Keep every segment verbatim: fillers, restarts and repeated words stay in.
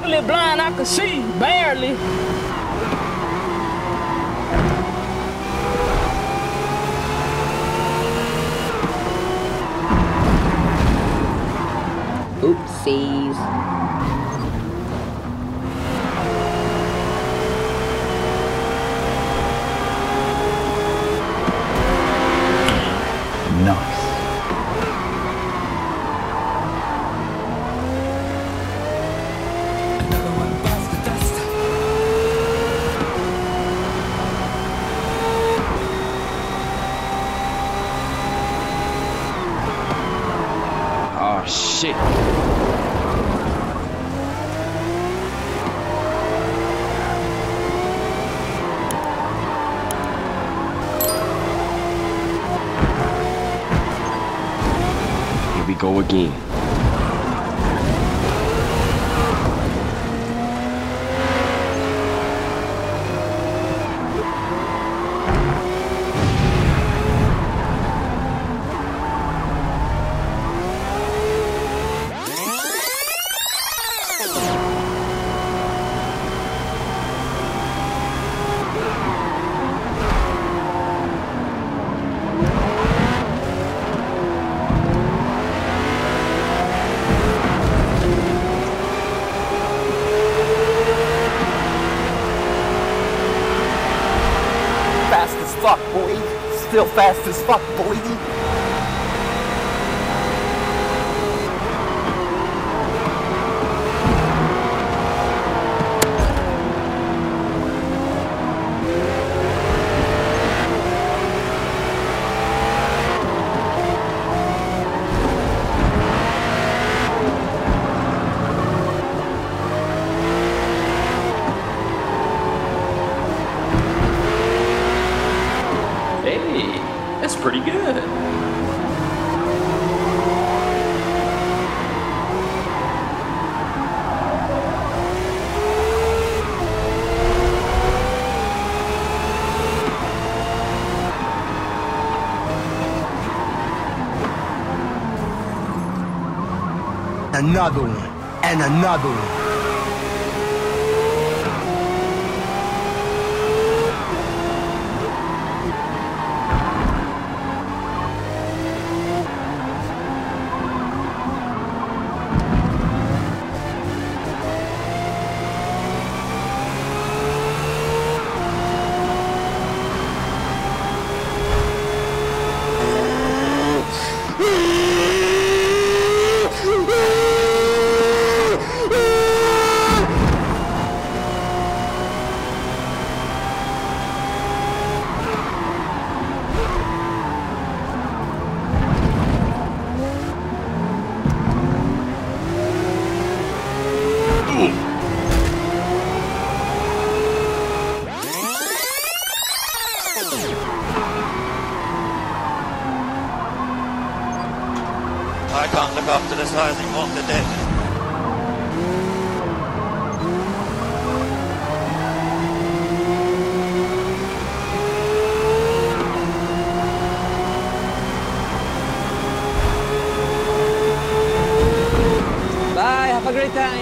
legally blind, I could see, barely. Oopsies. Shit. Here we go again. Fuck, boy. Still fast as fuck, boy. That's pretty good. Another one, and another one. I can't look up to this high as he wanted it. Bye, have a great time.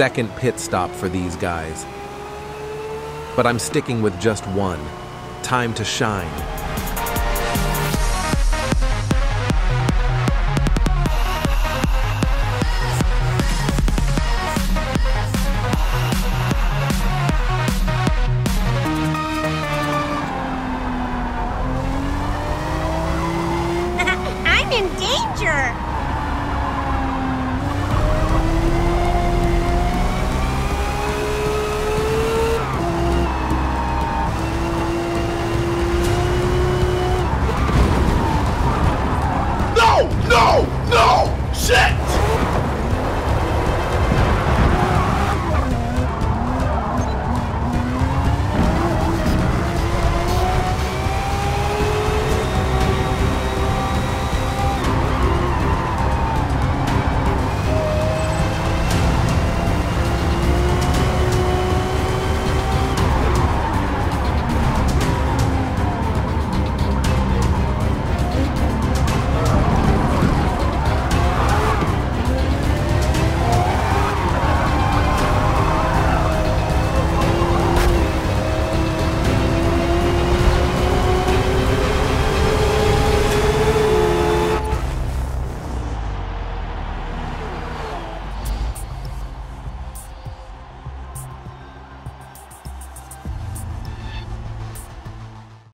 second pit stop for these guys. But I'm sticking with just one. Time to shine.